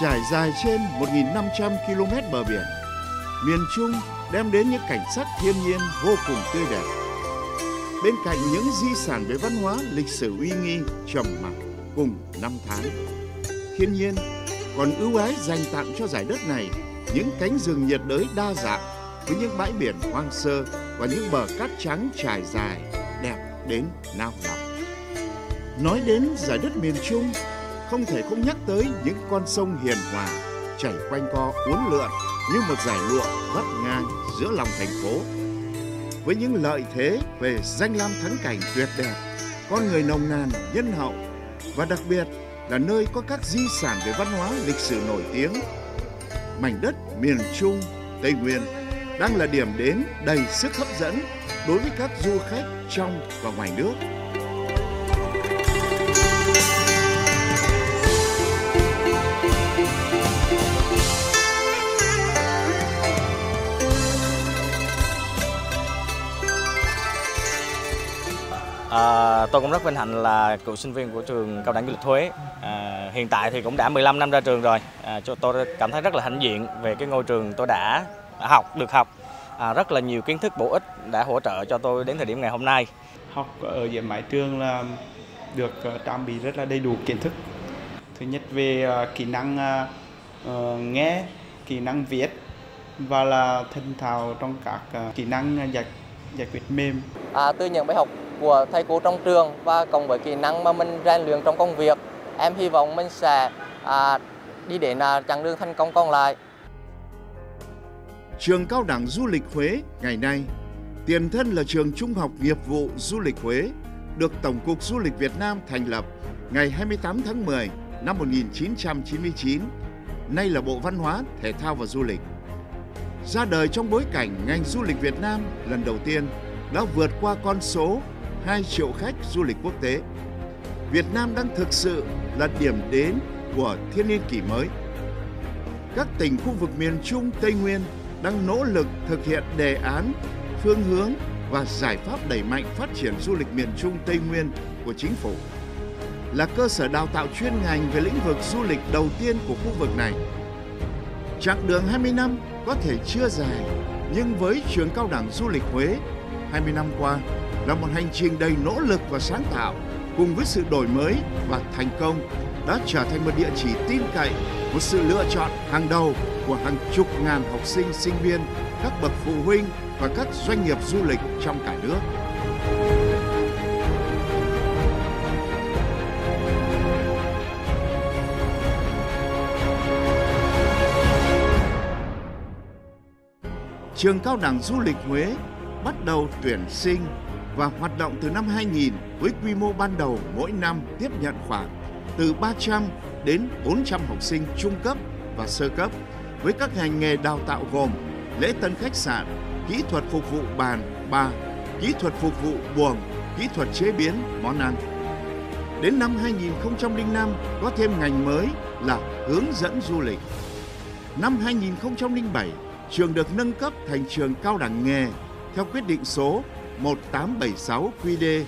trải dài trên 1.500 km bờ biển, miền Trung đem đến những cảnh sắc thiên nhiên vô cùng tươi đẹp. Bên cạnh những di sản về văn hóa, lịch sử uy nghi trầm mặc cùng năm tháng, thiên nhiên còn ưu ái dành tặng cho giải đất này những cánh rừng nhiệt đới đa dạng với những bãi biển hoang sơ và những bờ cát trắng trải dài đẹp đến nao lòng. Nói đến giải đất miền Trung, không thể không nhắc tới những con sông hiền hòa chảy quanh co uốn lượn như một dải lụa vắt ngang giữa lòng thành phố. Với những lợi thế về danh lam thắng cảnh tuyệt đẹp, con người nồng nàn, nhân hậu và đặc biệt là nơi có các di sản về văn hóa lịch sử nổi tiếng, mảnh đất miền Trung, Tây Nguyên đang là điểm đến đầy sức hấp dẫn đối với các du khách trong và ngoài nước. Tôi cũng rất vinh hạnh là cựu sinh viên của trường Cao đẳng Du lịch Huế. Hiện tại thì cũng đã 15 năm ra trường rồi. Tôi cảm thấy rất là hãnh diện về cái ngôi trường tôi đã học. Rất là nhiều kiến thức bổ ích đã hỗ trợ cho tôi đến thời điểm ngày hôm nay. Học ở dưới mái trường là được trang bị rất là đầy đủ kiến thức. Thứ nhất về kỹ năng nghe, kỹ năng viết và là thành thạo trong các kỹ năng giải quyết mềm. Từ những bài học của thầy cô trong trường và cộng với kỹ năng mà mình rèn luyện trong công việc, em hy vọng mình sẽ đi đến chặng đường thành công còn lại. Trường Cao đẳng Du lịch Huế ngày nay, tiền thân là trường Trung học Nghiệp vụ Du lịch Huế, được Tổng cục Du lịch Việt Nam thành lập ngày 28 tháng 10 năm 1999, nay là Bộ Văn hóa, Thể thao và Du lịch. Ra đời trong bối cảnh ngành du lịch Việt Nam lần đầu tiên đã vượt qua con số 2 triệu khách du lịch quốc tế. Việt Nam đang thực sự là điểm đến của thiên niên kỷ mới. Các tỉnh khu vực miền Trung, Tây Nguyên đang nỗ lực thực hiện đề án, phương hướng và giải pháp đẩy mạnh phát triển du lịch miền Trung, Tây Nguyên của chính phủ. Là cơ sở đào tạo chuyên ngành về lĩnh vực du lịch đầu tiên của khu vực này. Chặng đường 20 năm có thể chưa dài, nhưng với trường Cao đẳng Du lịch Huế, 20 năm qua là một hành trình đầy nỗ lực và sáng tạo, cùng với sự đổi mới và thành công đã trở thành một địa chỉ tin cậy, một sự lựa chọn hàng đầu của hàng chục ngàn học sinh, sinh viên, các bậc phụ huynh và các doanh nghiệp du lịch trong cả nước. Trường Cao đẳng Du lịch Huế bắt đầu tuyển sinh và hoạt động từ năm 2000 với quy mô ban đầu mỗi năm tiếp nhận khoảng từ 300 đến 400 học sinh trung cấp và sơ cấp với các ngành nghề đào tạo gồm lễ tân khách sạn, kỹ thuật phục vụ bàn, bar, kỹ thuật phục vụ buồng, kỹ thuật chế biến, món ăn. Đến năm 2005 có thêm ngành mới là hướng dẫn du lịch. Năm 2007, trường được nâng cấp thành trường cao đẳng nghề theo quyết định số 1876 QĐ.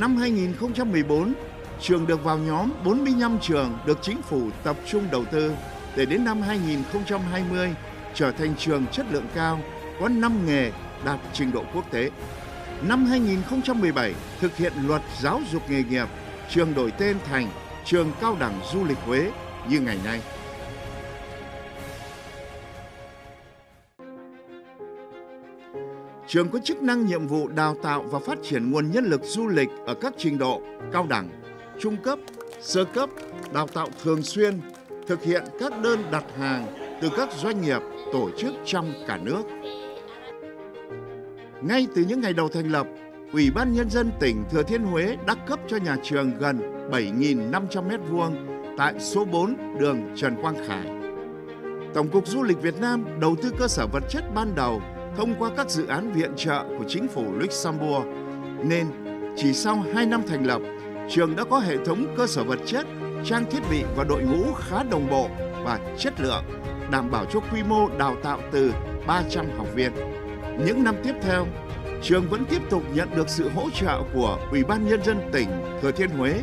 Năm 2014, trường được vào nhóm 45 trường được chính phủ tập trung đầu tư để đến năm 2020 trở thành trường chất lượng cao, có 5 nghề đạt trình độ quốc tế. Năm 2017, thực hiện luật giáo dục nghề nghiệp, trường đổi tên thành trường Cao đẳng Du lịch Huế như ngày nay. Trường có chức năng nhiệm vụ đào tạo và phát triển nguồn nhân lực du lịch ở các trình độ cao đẳng, trung cấp, sơ cấp, đào tạo thường xuyên, thực hiện các đơn đặt hàng từ các doanh nghiệp, tổ chức trong cả nước. Ngay từ những ngày đầu thành lập, Ủy ban Nhân dân tỉnh Thừa Thiên Huế đã cấp cho nhà trường gần 7.500 m2 tại số 4 đường Trần Quang Khải. Tổng cục Du lịch Việt Nam đầu tư cơ sở vật chất ban đầu thông qua các dự án viện trợ của chính phủ Luxembourg, nên chỉ sau 2 năm thành lập, trường đã có hệ thống cơ sở vật chất, trang thiết bị và đội ngũ khá đồng bộ và chất lượng, đảm bảo cho quy mô đào tạo từ 300 học viên. Những năm tiếp theo, trường vẫn tiếp tục nhận được sự hỗ trợ của Ủy ban Nhân dân tỉnh Thừa Thiên Huế,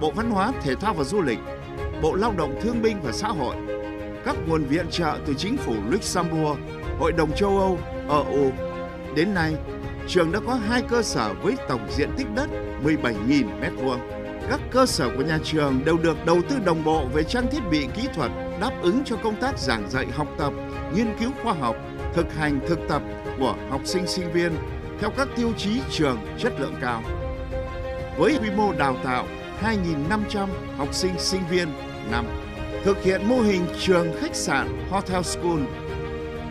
Bộ Văn hóa, Thể thao và Du lịch, Bộ Lao động Thương binh và Xã hội, các nguồn viện trợ từ Chính phủ Luxembourg, Hội đồng Châu Âu, EU. Đến nay, trường đã có 2 cơ sở với tổng diện tích đất 17.000 m2. Các cơ sở của nhà trường đều được đầu tư đồng bộ về trang thiết bị kỹ thuật đáp ứng cho công tác giảng dạy, học tập, nghiên cứu khoa học, thực hành thực tập của học sinh sinh viên theo các tiêu chí trường chất lượng cao. Với quy mô đào tạo 2.500 học sinh sinh viên năm, thực hiện mô hình trường khách sạn Hotel School.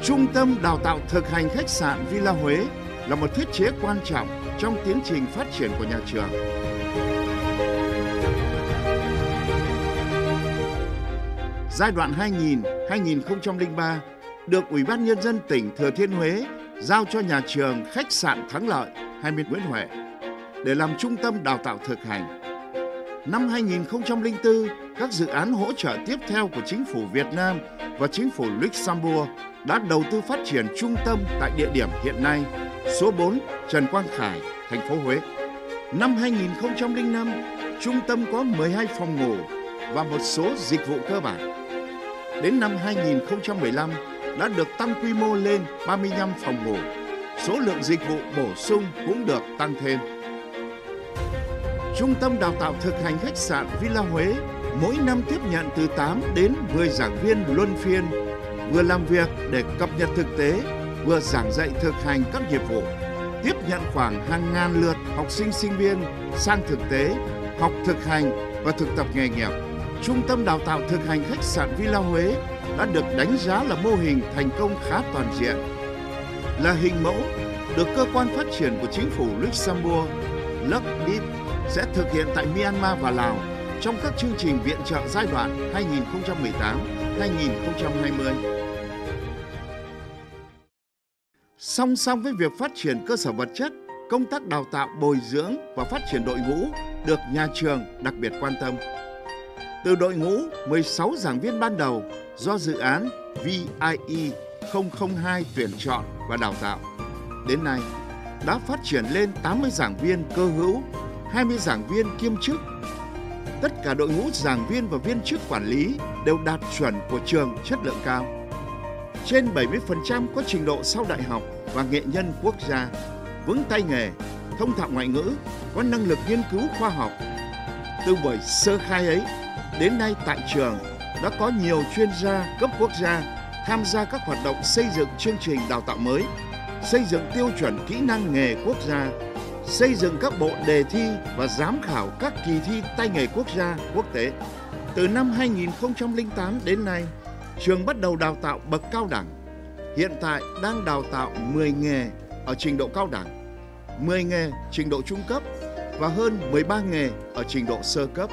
Trung tâm đào tạo thực hành khách sạn Villa Huế là một thiết chế quan trọng trong tiến trình phát triển của nhà trường. Giai đoạn 2000-2003 được Ủy ban Nhân dân tỉnh Thừa Thiên Huế giao cho nhà trường khách sạn Thắng Lợi 20 Nguyễn Huệ để làm trung tâm đào tạo thực hành. Năm 2004, các dự án hỗ trợ tiếp theo của Chính phủ Việt Nam và Chính phủ Luxembourg đã đầu tư phát triển trung tâm tại địa điểm hiện nay, số 4 Trần Quang Khải, thành phố Huế. Năm 2005, trung tâm có 12 phòng ngủ và một số dịch vụ cơ bản. Đến năm 2015 đã được tăng quy mô lên 35 phòng ngủ. Số lượng dịch vụ bổ sung cũng được tăng thêm. Trung tâm đào tạo thực hành khách sạn Villa Huế mỗi năm tiếp nhận từ 8 đến 10 giảng viên luân phiên, vừa làm việc để cập nhật thực tế, vừa giảng dạy thực hành các nghiệp vụ, tiếp nhận khoảng hàng ngàn lượt học sinh sinh viên sang thực tế, học thực hành và thực tập nghề nghiệp. Trung tâm đào tạo thực hành khách sạn Villa Huế đã được đánh giá là mô hình thành công khá toàn diện, là hình mẫu được cơ quan phát triển của Chính phủ Luxembourg, Luxdev, sẽ thực hiện tại Myanmar và Lào trong các chương trình viện trợ giai đoạn 2018-2020. Song song với việc phát triển cơ sở vật chất, công tác đào tạo, bồi dưỡng và phát triển đội ngũ được nhà trường đặc biệt quan tâm. Từ đội ngũ 16 giảng viên ban đầu do dự án VIE002 tuyển chọn và đào tạo, đến nay đã phát triển lên 80 giảng viên cơ hữu, 20 giảng viên kiêm chức. Tất cả đội ngũ giảng viên và viên chức quản lý đều đạt chuẩn của trường chất lượng cao. Trên 70% có trình độ sau đại học và nghệ nhân quốc gia, vững tay nghề, thông thạo ngoại ngữ, có năng lực nghiên cứu khoa học. Từ buổi sơ khai ấy, đến nay tại trường đã có nhiều chuyên gia cấp quốc gia tham gia các hoạt động xây dựng chương trình đào tạo mới, xây dựng tiêu chuẩn kỹ năng nghề quốc gia, xây dựng các bộ đề thi và giám khảo các kỳ thi tay nghề quốc gia, quốc tế. Từ năm 2008 đến nay, trường bắt đầu đào tạo bậc cao đẳng. Hiện tại đang đào tạo 10 nghề ở trình độ cao đẳng, 10 nghề trình độ trung cấp và hơn 13 nghề ở trình độ sơ cấp.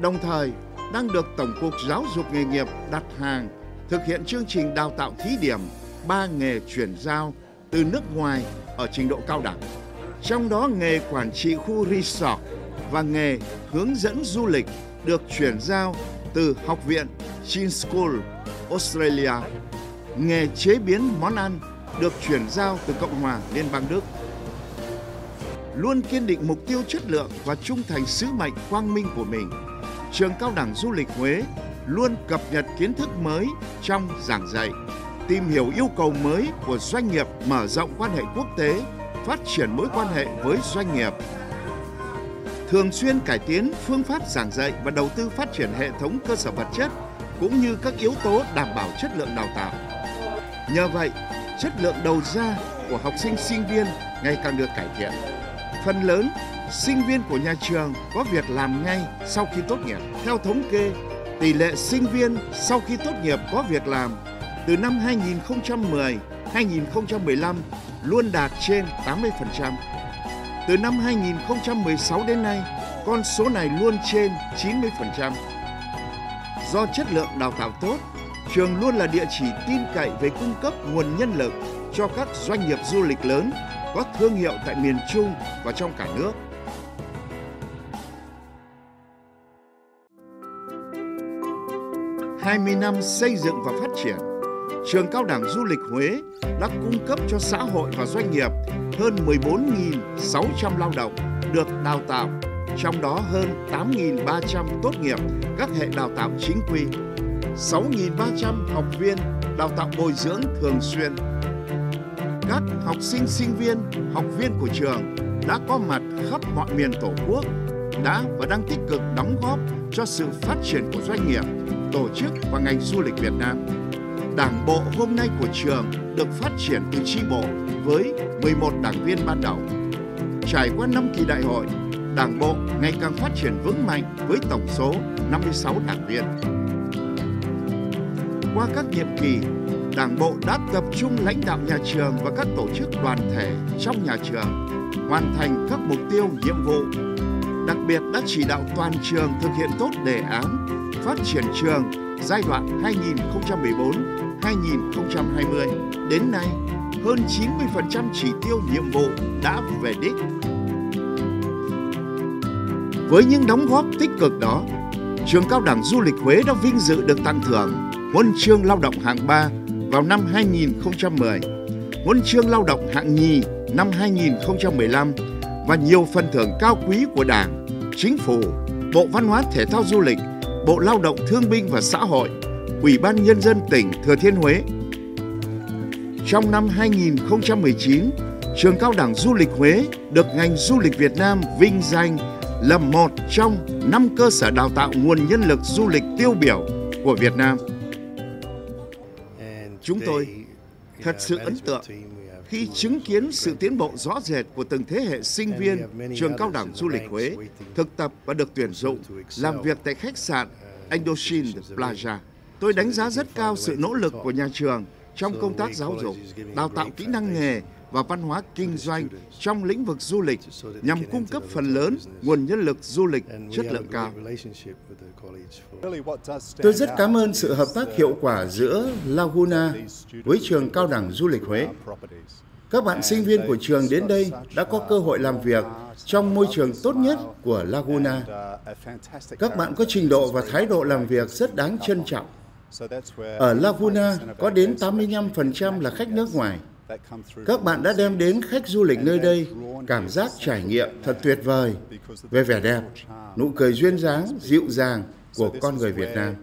Đồng thời, đang được Tổng cục Giáo dục nghề nghiệp đặt hàng thực hiện chương trình đào tạo thí điểm 3 nghề chuyển giao từ nước ngoài ở trình độ cao đẳng, trong đó nghề quản trị khu resort và nghề hướng dẫn du lịch được chuyển giao từ Học viện Chin School, Australia. Nghề chế biến món ăn được chuyển giao từ Cộng hòa Liên bang Đức. Luôn kiên định mục tiêu chất lượng và trung thành sứ mệnh quang minh của mình, Trường Cao đẳng Du lịch Huế luôn cập nhật kiến thức mới trong giảng dạy, tìm hiểu yêu cầu mới của doanh nghiệp, mở rộng quan hệ quốc tế, phát triển mối quan hệ với doanh nghiệp. Thường xuyên cải tiến phương pháp giảng dạy và đầu tư phát triển hệ thống cơ sở vật chất cũng như các yếu tố đảm bảo chất lượng đào tạo. Nhờ vậy, chất lượng đầu ra của học sinh sinh viên ngày càng được cải thiện. Phần lớn, sinh viên của nhà trường có việc làm ngay sau khi tốt nghiệp. Theo thống kê, tỷ lệ sinh viên sau khi tốt nghiệp có việc làm từ năm 2010-2015 luôn đạt trên 80%. Từ năm 2016 đến nay, con số này luôn trên 90%. Do chất lượng đào tạo tốt, trường luôn là địa chỉ tin cậy về cung cấp nguồn nhân lực cho các doanh nghiệp du lịch lớn có thương hiệu tại miền Trung và trong cả nước. Sau 20 năm xây dựng và phát triển, Trường Cao đẳng Du lịch Huế đã cung cấp cho xã hội và doanh nghiệp hơn 14.600 lao động được đào tạo, trong đó hơn 8.300 tốt nghiệp các hệ đào tạo chính quy, 6.300 học viên đào tạo bồi dưỡng thường xuyên. Các học sinh, sinh viên, học viên của trường đã có mặt khắp mọi miền Tổ quốc, đã và đang tích cực đóng góp cho sự phát triển của doanh nghiệp, tổ chức và ngành du lịch Việt Nam. Đảng bộ hôm nay của trường được phát triển từ chi bộ với 11 đảng viên ban đầu. Trải qua 5 kỳ đại hội, Đảng bộ ngày càng phát triển vững mạnh với tổng số 56 đảng viên. Qua các nhiệm kỳ, Đảng bộ đã tập trung lãnh đạo nhà trường và các tổ chức đoàn thể trong nhà trường, hoàn thành các mục tiêu, nhiệm vụ. Đặc biệt đã chỉ đạo toàn trường thực hiện tốt đề án phát triển trường giai đoạn 2014-2020. Đến nay, hơn 90% chỉ tiêu nhiệm vụ đã về đích. Với những đóng góp tích cực đó, Trường Cao đẳng Du lịch Huế đã vinh dự được tặng thưởng Huân chương Lao động hạng 3 vào năm 2010, Huân chương Lao động hạng nhì năm 2015 và nhiều phần thưởng cao quý của Đảng, Chính phủ, Bộ Văn hóa Thể thao Du lịch, Bộ Lao động Thương binh và Xã hội, Ủy ban Nhân dân tỉnh Thừa Thiên Huế. Trong năm 2019, Trường Cao đẳng Du lịch Huế được ngành du lịch Việt Nam vinh danh là một trong 5 cơ sở đào tạo nguồn nhân lực du lịch tiêu biểu của Việt Nam. Chúng tôi thật sự ấn tượng khi chứng kiến sự tiến bộ rõ rệt của từng thế hệ sinh viên Trường Cao đẳng Du lịch Huế thực tập và được tuyển dụng làm việc tại khách sạn Indochine Plaza. Tôi đánh giá rất cao sự nỗ lực của nhà trường trong công tác giáo dục, đào tạo kỹ năng nghề và văn hóa kinh doanh trong lĩnh vực du lịch nhằm cung cấp phần lớn nguồn nhân lực du lịch chất lượng cao. Tôi rất cảm ơn sự hợp tác hiệu quả giữa Laguna với Trường Cao đẳng Du lịch Huế. Các bạn sinh viên của trường đến đây đã có cơ hội làm việc trong môi trường tốt nhất của Laguna. Các bạn có trình độ và thái độ làm việc rất đáng trân trọng. Ở Laguna có đến 85% là khách nước ngoài. Các bạn đã đem đến khách du lịch nơi đây cảm giác trải nghiệm thật tuyệt vời về vẻ đẹp, nụ cười duyên dáng, dịu dàng của con người Việt Nam.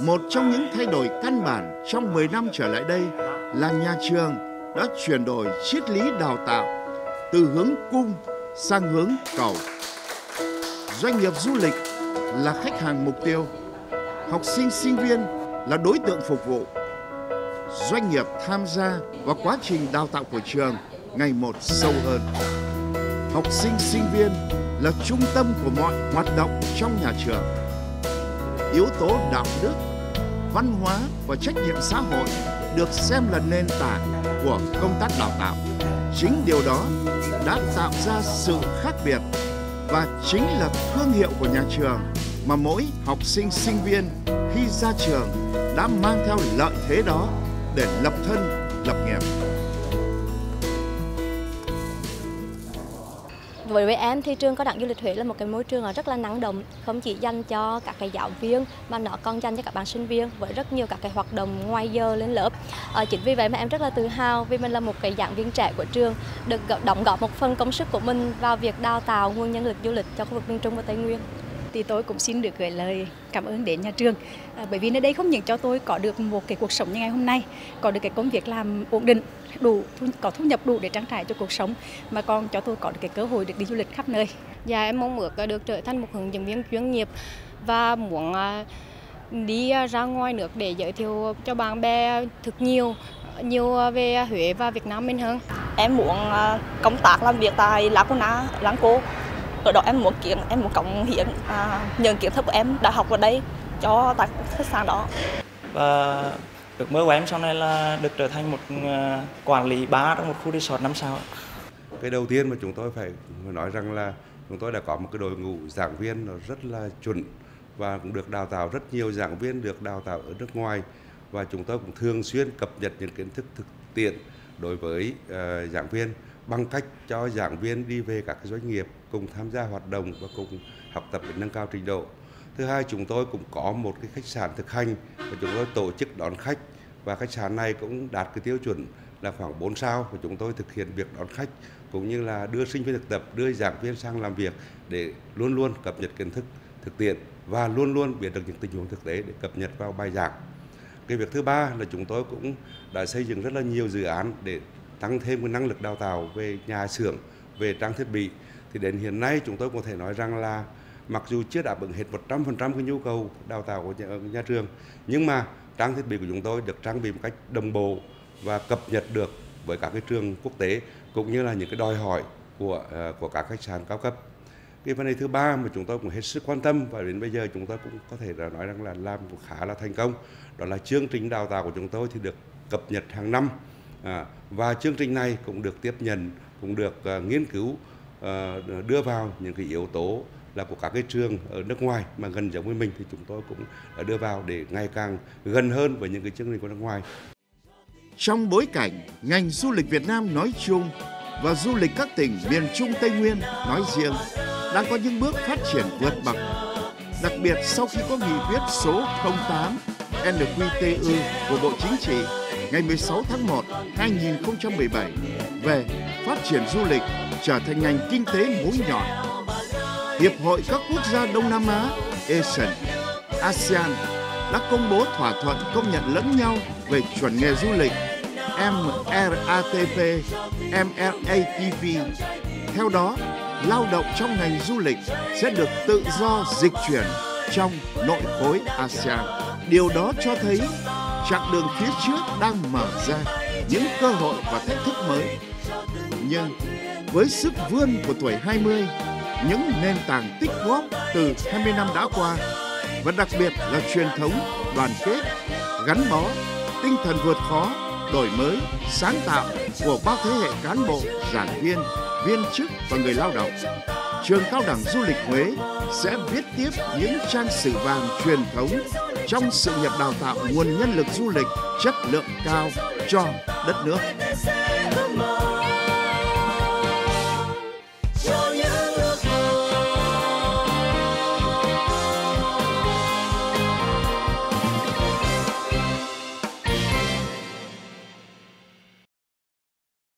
Một trong những thay đổi căn bản trong 10 năm trở lại đây là nhà trường đã chuyển đổi triết lý đào tạo từ hướng cung sang hướng cầu. Doanh nghiệp du lịch là khách hàng mục tiêu, học sinh sinh viên là đối tượng phục vụ. Doanh nghiệp tham gia vào quá trình đào tạo của trường ngày một sâu hơn. Học sinh sinh viên là trung tâm của mọi hoạt động trong nhà trường. Yếu tố đạo đức, văn hóa và trách nhiệm xã hội được xem là nền tảng của công tác đào tạo. Chính điều đó đã tạo ra sự khác biệt và chính là thương hiệu của nhà trường mà mỗi học sinh sinh viên khi ra trường đã mang theo lợi thế đó để lập thân, lập nghiệp. Đối với em thì Trường Cao đẳng Du lịch Huế là một cái môi trường rất là năng động, không chỉ dành cho các cái giáo viên mà nó còn dành cho các bạn sinh viên với rất nhiều các cái hoạt động ngoài giờ lên lớp. Chính vì vậy mà em rất là tự hào vì mình là một cái giảng viên trẻ của trường, được đóng góp một phần công sức của mình vào việc đào tạo nguồn nhân lực du lịch cho khu vực miền Trung và Tây Nguyên. Thì tôi cũng xin được gửi lời cảm ơn đến nhà trường, bởi vì nơi đây không những cho tôi có được một cái cuộc sống như ngày hôm nay, có được cái công việc làm ổn định, có thu nhập đủ để trang trải cho cuộc sống, mà còn cho tôi có được cái cơ hội được đi du lịch khắp nơi. Dạ, em mong ước được trở thành một hướng dẫn viên chuyên nghiệp và muốn đi ra ngoài nước để giới thiệu cho bạn bè thật nhiều về Huế và Việt Nam mình hơn. Em muốn công tác làm việc tại Laguna, Lanco. Ở đó em muốn cộng hiến những kiến thức của em đã học ở đây cho tại khách sạn đó. Và ước mơ của em sau này là được trở thành một quản lý bar trong một khu resort 5 sao. Cái đầu tiên mà chúng tôi phải nói rằng là chúng tôi đã có một cái đội ngũ giảng viên nó rất là chuẩn và cũng được đào tạo rất nhiều giảng viên được đào tạo ở nước ngoài, và chúng tôi cũng thường xuyên cập nhật những kiến thức thực tiễn đối với giảng viên bằng cách cho giảng viên đi về các doanh nghiệp cùng tham gia hoạt động và cùng học tập để nâng cao trình độ. Thứ hai, chúng tôi cũng có một cái khách sạn thực hành và chúng tôi tổ chức đón khách, và khách sạn này cũng đạt cái tiêu chuẩn là khoảng 4 sao của chúng tôi thực hiện việc đón khách cũng như là đưa sinh viên thực tập, đưa giảng viên sang làm việc để luôn luôn cập nhật kiến thức thực tiễn và luôn luôn biết được những tình huống thực tế để cập nhật vào bài giảng. Cái việc thứ ba là chúng tôi cũng đã xây dựng rất là nhiều dự án để tăng thêm cái năng lực đào tạo về nhà xưởng, về trang thiết bị. Thì đến hiện nay chúng tôi có thể nói rằng là mặc dù chưa đáp ứng hết 100% cái nhu cầu đào tạo của nhà trường, nhưng mà trang thiết bị của chúng tôi được trang bị một cách đồng bộ và cập nhật được với các cái trường quốc tế cũng như là những cái đòi hỏi của các khách sạn cao cấp. Cái vấn đề thứ ba mà chúng tôi cũng hết sức quan tâm và đến bây giờ chúng tôi cũng có thể là nói rằng là làm cũng khá là thành công, đó là chương trình đào tạo của chúng tôi thì được cập nhật hàng năm, và chương trình này cũng được tiếp nhận, cũng được nghiên cứu, đưa vào những cái yếu tố là của các cái trường ở nước ngoài mà gần giống với mình thì chúng tôi cũng đưa vào để ngày càng gần hơn với những cái chương trình của nước ngoài. Trong bối cảnh ngành du lịch Việt Nam nói chung và du lịch các tỉnh miền Trung Tây Nguyên nói riêng đang có những bước phát triển vượt bậc, đặc biệt sau khi có nghị quyết số 08 NQTU của Bộ Chính trị ngày 16 tháng 1 2017 về phát triển du lịch trở thành ngành kinh tế mũi nhọn. Hiệp hội các quốc gia Đông Nam Á ASEAN đã công bố thỏa thuận công nhận lẫn nhau về chuẩn nghề du lịch MRA TV, MRA TV. Theo đó, lao động trong ngành du lịch sẽ được tự do dịch chuyển trong nội khối ASEAN. Điều đó cho thấy chặng đường phía trước đang mở ra những cơ hội và thách thức mới. Nhưng với sức vươn của tuổi 20, những nền tảng tích góp từ 20 năm đã qua và đặc biệt là truyền thống đoàn kết, gắn bó, tinh thần vượt khó, đổi mới, sáng tạo của bao thế hệ cán bộ, giảng viên, viên chức và người lao động, Trường Cao đẳng Du lịch Huế sẽ viết tiếp những trang sử vàng truyền thống trong sự nghiệp đào tạo nguồn nhân lực du lịch chất lượng cao cho đất nước.